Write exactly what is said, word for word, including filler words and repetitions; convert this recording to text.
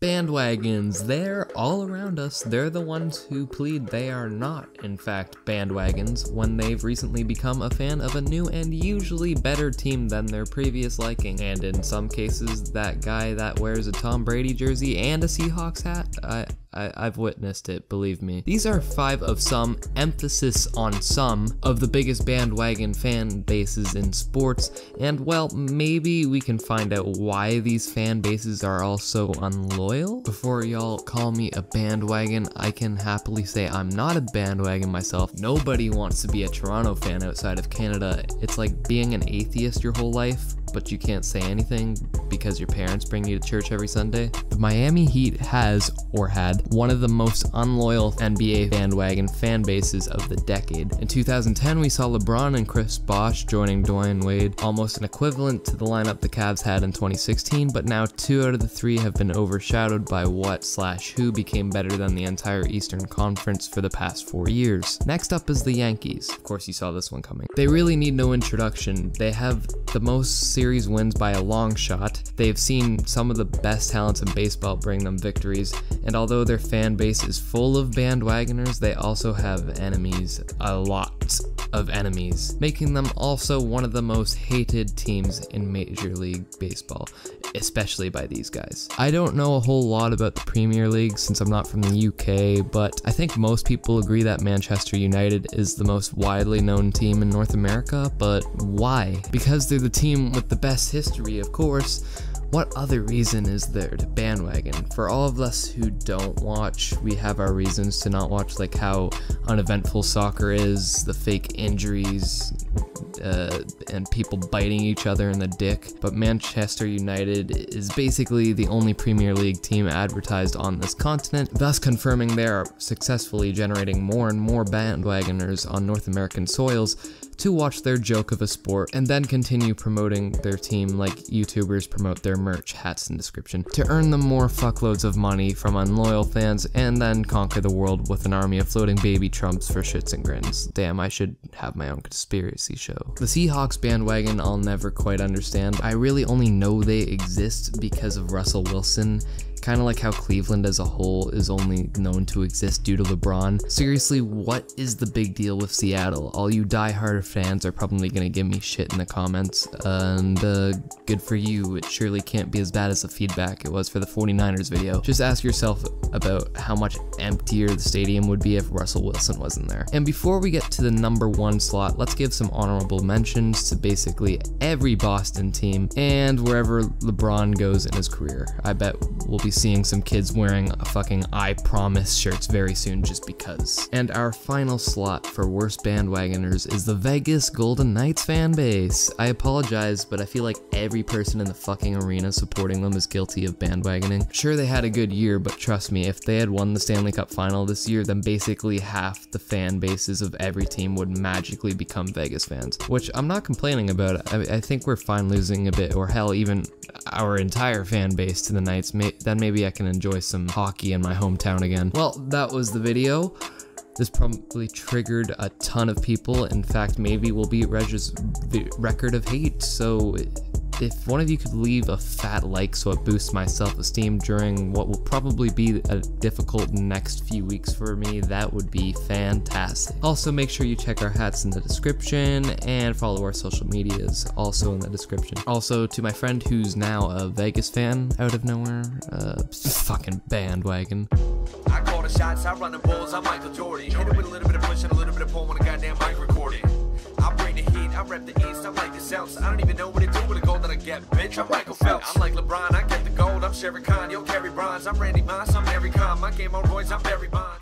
bandwagons. They're all around us. They're the ones who plead they are not, in fact, bandwagons when they've recently become a fan of a new and usually better team than their previous liking. And in some cases, that guy that wears a Tom Brady jersey and a Seahawks hat, I... I, I've witnessed it, believe me. These are five of some, emphasis on some, of the biggest bandwagon fan bases in sports, and well, maybe we can find out why these fan bases are all so unloyal. Before y'all call me a bandwagon, I can happily say I'm not a bandwagon myself. Nobody wants to be a Toronto fan outside of Canada. It's like being an atheist your whole life, but you can't say anything because your parents bring you to church every Sunday. The Miami Heat has, or had, one of the most unloyal N B A bandwagon fan bases of the decade. In two thousand ten, we saw LeBron and Chris Bosh joining Dwyane Wade, almost an equivalent to the lineup the Cavs had in twenty sixteen, but now two out of the three have been overshadowed by what slash who became better than the entire Eastern Conference for the past four years. Next up is the Yankees. Of course, you saw this one coming. They really need no introduction. They have the most series wins by a long shot. They've seen some of the best talents in baseball bring them victories, and although their fan base is full of bandwagoners, they also have enemies, a lot of enemies, making them also one of the most hated teams in Major League Baseball, especially by these guys. I don't know a whole lot about the Premier League since I'm not from the U K, but I think most people agree that Manchester United is the most widely known team in North America, but why? Because they're the team with the best history, of course. What other reason is there to bandwagon? For all of us who don't watch, we have our reasons to not watch, like how uneventful soccer is, the fake injuries, uh, and people biting each other in the dick. But Manchester United is basically the only Premier League team advertised on this continent, thus confirming they are successfully generating more and more bandwagoners on North American soils to watch their joke of a sport and then continue promoting their team like YouTubers promote their merch, hats, and description, to earn them more fuckloads of money from unloyal fans and then conquer the world with an army of floating baby Trumps for shits and grins. Damn, I should have my own conspiracy show. The Seahawks bandwagon I'll never quite understand. I really only know they exist because of Russell Wilson. Kind of like how Cleveland as a whole is only known to exist due to LeBron. Seriously, what is the big deal with Seattle? All you diehard fans are probably going to give me shit in the comments, and uh, good for you. It surely can't be as bad as the feedback it was for the forty-niners video. Just ask yourself about how much emptier the stadium would be if Russell Wilson wasn't there. And before we get to the number one slot, let's give some honorable mentions to basically every Boston team and wherever LeBron goes in his career. I bet we'll be seeing some kids wearing a fucking I Promise shirts very soon just because. And our final slot for worst bandwagoners is the Vegas Golden Knights fan base. I apologize, but I feel like every person in the fucking arena supporting them is guilty of bandwagoning. Sure, they had a good year, but trust me, if they had won the Stanley Cup final this year, then basically half the fan bases of every team would magically become Vegas fans, which I'm not complaining about. I, I think we're fine losing a bit, or hell, even our entire fan base to the Knights. May then maybe I can enjoy some hockey in my hometown again. Well, that was the video. This probably triggered a ton of people. In fact, maybe we'll beat Reg's record of hate. So if one of you could leave a fat like so it boosts my self-esteem during what will probably be a difficult next few weeks for me, that would be fantastic. Also, make sure you check our hats in the description and follow our social medias also in the description. Also, to my friend who's now a Vegas fan out of nowhere, uh, fucking bandwagon. I call the shots, I run the bulls, I'm Michael Jordan. Hit it with a little bit of push and a little bit of pull when the goddamn mic recording. I bring the heat, I rep the east, I like the south. I don't even know what to do with the gold that I get, bitch. I'm Michael Phelps. I'm like LeBron, I get the gold. I'm Sherry Khan, yo, Barry Bond. I'm Randy Moss, I'm every con. My game on Royce, I'm Barry Bond.